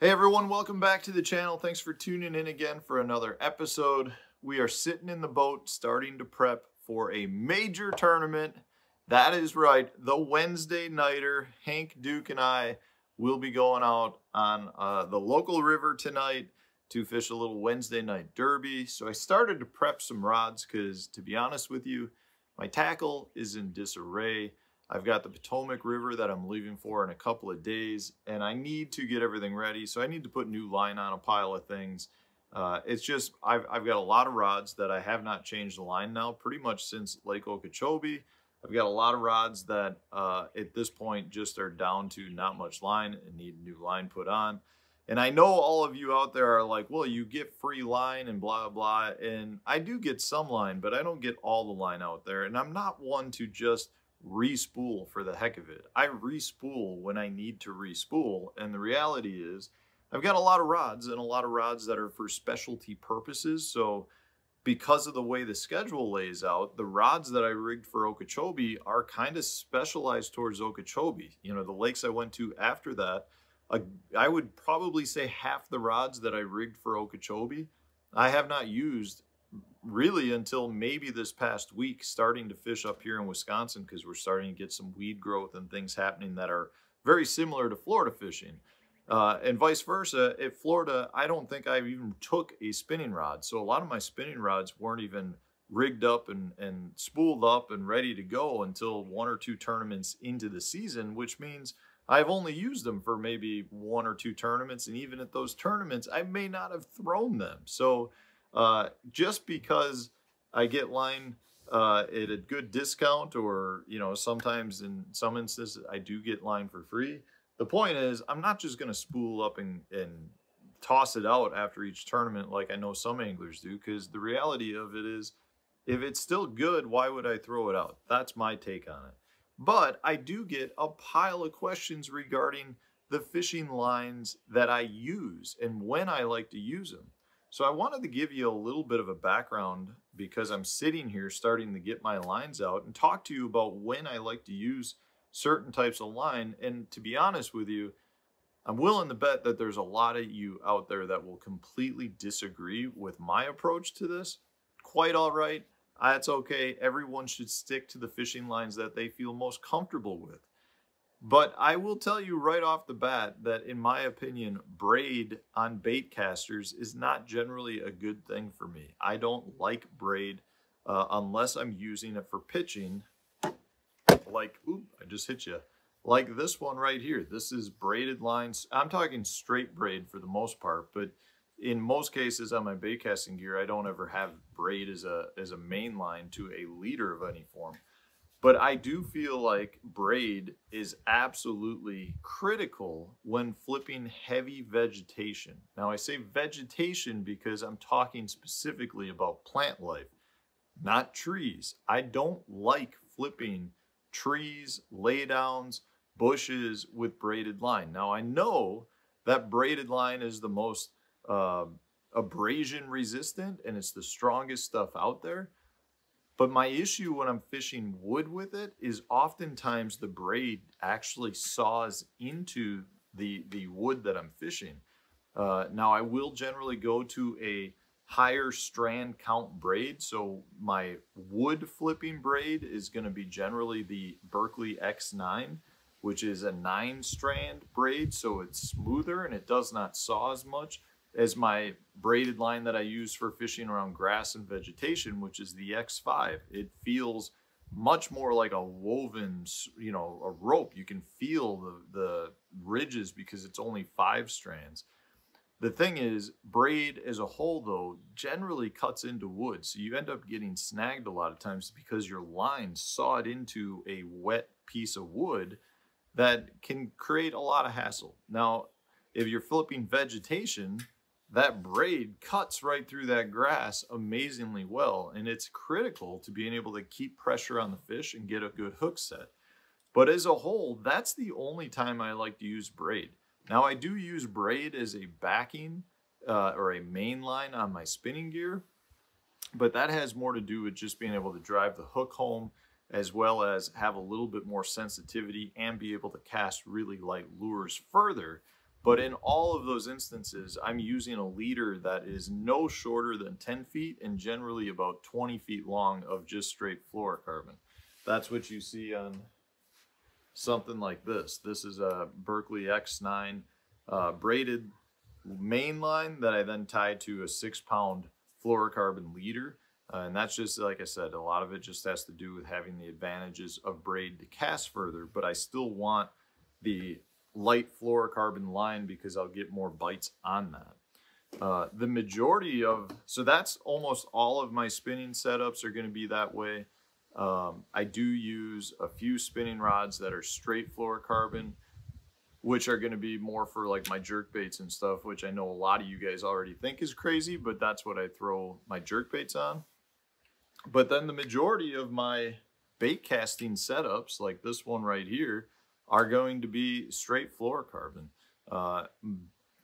Hey everyone, welcome back to the channel. Thanks for tuning in again for another episode. We are sitting in the boat starting to prep for a major tournament. That is right, the Wednesday nighter. Hank, Duke, and I will be going out on the local river tonight to fish a little Wednesday night derby. So I started to prep some rods because, to be honest with you, my tackle is in disarray. I've got the Potomac River that I'm leaving for in a couple of days, and I need to get everything ready. So I need to put new line on a pile of things. It's just, I've got a lot of rods that I have not changed the line now pretty much since Lake Okeechobee. I've got a lot of rods that at this point just are down to not much line and need a new line put on. And I know all of you out there are like, well, you get free line and blah, blah. And I do get some line, but I don't get all the line out there. And I'm not one to just respool for the heck of it. I respool when I need to respool, and the reality is I've got a lot of rods and a lot of rods that are for specialty purposes. So because of the way the schedule lays out, the rods that I rigged for Okeechobee are kind of specialized towards Okeechobee. You know, the lakes I went to after that, I would probably say half the rods that I rigged for Okeechobee I have not used really until maybe this past week, starting to fish up here in Wisconsin, because we're starting to get some weed growth and things happening that are very similar to Florida fishing, and vice versa. At Florida, I don't think I even took a spinning rod, so a lot of my spinning rods weren't even rigged up and spooled up and ready to go until one or two tournaments into the season, which means I've only used them for maybe one or two tournaments, and even at those tournaments I may not have thrown them. So just because I get line at a good discount, or, you know, sometimes in some instances I do get line for free, the point is I'm not just going to spool up and toss it out after each tournament like I know some anglers do, because the reality of it is, if it's still good, why would I throw it out? That's my take on it. But I do get a pile of questions regarding the fishing lines that I use and when I like to use them. So I wanted to give you a little bit of a background, because I'm sitting here starting to get my lines out and talk to you about when I like to use certain types of line. And to be honest with you, I'm willing to bet that there's a lot of you out there that will completely disagree with my approach to this. Quite all right. That's okay. Everyone should stick to the fishing lines that they feel most comfortable with. But I will tell you right off the bat that, in my opinion, braid on bait casters is not generally a good thing for me. I don't like braid unless I'm using it for pitching. Like, oop, I just hit you. Like this one right here. This is braided lines. I'm talking straight braid for the most part, but in most cases on my bait casting gear, I don't ever have braid as a main line to a leader of any form. But I do feel like braid is absolutely critical when flipping heavy vegetation. Now, I say vegetation because I'm talking specifically about plant life, not trees. I don't like flipping trees, laydowns, bushes with braided line. Now, I know that braided line is the most abrasion resistant, and it's the strongest stuff out there. But my issue when I'm fishing wood with it is oftentimes the braid actually saws into the wood that I'm fishing. Now, I will generally go to a higher strand count braid. So my wood flipping braid is going to be generally the Berkley X9, which is a 9-strand braid. So it's smoother and it does not saw as much as my braided line that I use for fishing around grass and vegetation, which is the X5. It feels much more like a woven, you know, a rope. You can feel the ridges because it's only 5 strands. The thing is, braid as a whole, though, generally cuts into wood. So you end up getting snagged a lot of times because your line sawed into a wet piece of wood that can create a lot of hassle. Now, if you're flipping vegetation, that braid cuts right through that grass amazingly well, and it's critical to being able to keep pressure on the fish and get a good hook set. But as a whole, that's the only time I like to use braid. Now, I do use braid as a backing or a main line on my spinning gear, but that has more to do with just being able to drive the hook home, as well as have a little bit more sensitivity and be able to cast really light lures further But in all of those instances, I'm using a leader that is no shorter than 10 feet and generally about 20 feet long of just straight fluorocarbon. That's what you see on something like this. This is a Berkley X9 braided main line that I then tie to a 6-pound fluorocarbon leader. And that's just, like I said, a lot of it just has to do with having the advantages of braid to cast further, but I still want the light fluorocarbon line because I'll get more bites on that. The majority of, so that's almost all of my spinning setups are going to be that way. I do use a few spinning rods that are straight fluorocarbon, which are going to be more for like my jerk baits and stuff, which I know a lot of you guys already think is crazy, but that's what I throw my jerk baits on. But then the majority of my bait casting setups, like this one right here, are going to be straight fluorocarbon.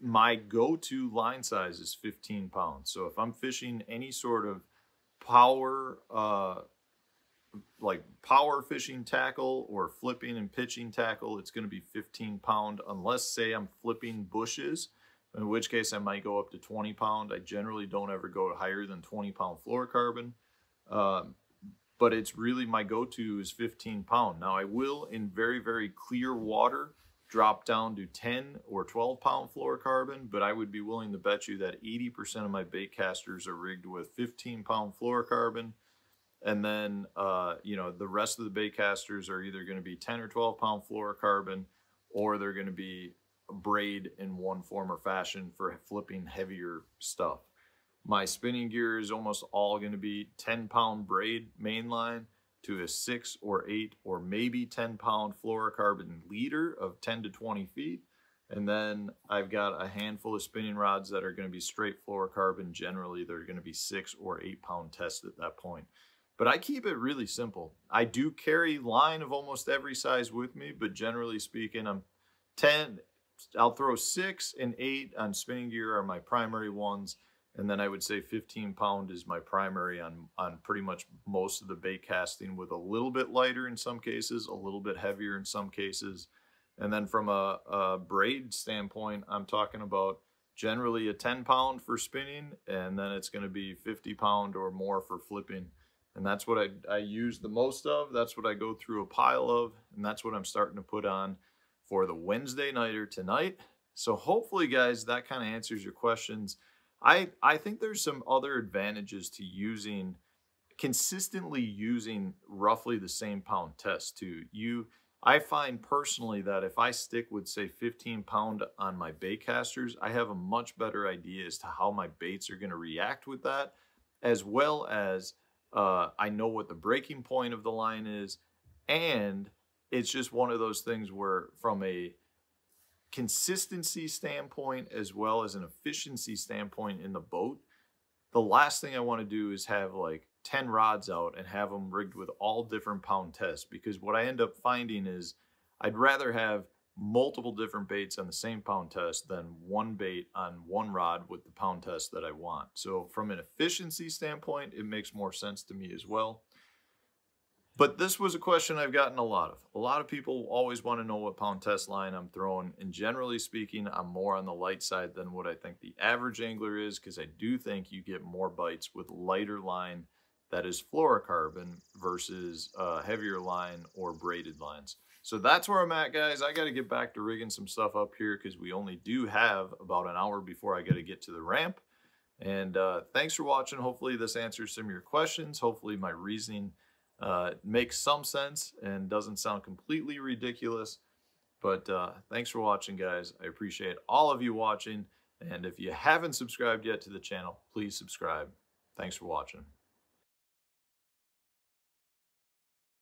My go-to line size is 15 pounds. So if I'm fishing any sort of power, like power fishing tackle or flipping and pitching tackle, it's going to be 15 pound, unless say I'm flipping bushes, in which case I might go up to 20 pound. I generally don't ever go higher than 20 pound fluorocarbon. But it's really my go-to is 15 pound. Now I will in very, very clear water drop down to 10 or 12 pound fluorocarbon, but I would be willing to bet you that 80% of my bait casters are rigged with 15 pound fluorocarbon. And then, you know, the rest of the bait casters are either going to be 10 or 12 pound fluorocarbon, or they're going to be braid in one form or fashion for flipping heavier stuff. My spinning gear is almost all going to be 10 pound braid mainline to a 6 or 8 or maybe 10 pound fluorocarbon leader of 10 to 20 feet. And then I've got a handful of spinning rods that are going to be straight fluorocarbon. Generally, they're going to be 6 or 8 pound test at that point. But I keep it really simple. I do carry line of almost every size with me, but generally speaking, I'm 10, I'll throw 6 and 8 on spinning gear are my primary ones. And then I would say 15 pound is my primary on pretty much most of the bait casting, with a little bit lighter in some cases, a little bit heavier in some cases. And then from a braid standpoint, I'm talking about generally a 10 pound for spinning, and then it's going to be 50 pound or more for flipping. And that's what I use the most of. That's what I go through a pile of. And that's what I'm starting to put on for the Wednesday night or tonight. So hopefully, guys, that kind of answers your questions. I think there's some other advantages to using, consistently using roughly the same pound test too. I find personally that if I stick with, say, 15 pound on my bait casters, I have a much better idea as to how my baits are going to react with that, as well as I know what the breaking point of the line is. And it's just one of those things where from a consistency standpoint, as well as an efficiency standpoint in the boat, the last thing I want to do is have like 10 rods out and have them rigged with all different pound tests, because what I end up finding is I'd rather have multiple different baits on the same pound test than one bait on one rod with the pound test that I want. So from an efficiency standpoint, it makes more sense to me as well. But this was a question I've gotten a lot of. A lot of people always want to know what pound test line I'm throwing. And generally speaking, I'm more on the light side than what I think the average angler is, because I do think you get more bites with lighter line that is fluorocarbon versus heavier line or braided lines. So that's where I'm at, guys. I got to get back to rigging some stuff up here because we only do have about an hour before I got to get to the ramp. And thanks for watching. Hopefully this answers some of your questions. Hopefully my reasoning makes some sense and doesn't sound completely ridiculous. But thanks for watching, guys. I appreciate all of you watching, and if you haven't subscribed yet to the channel, please subscribe. Thanks for watching.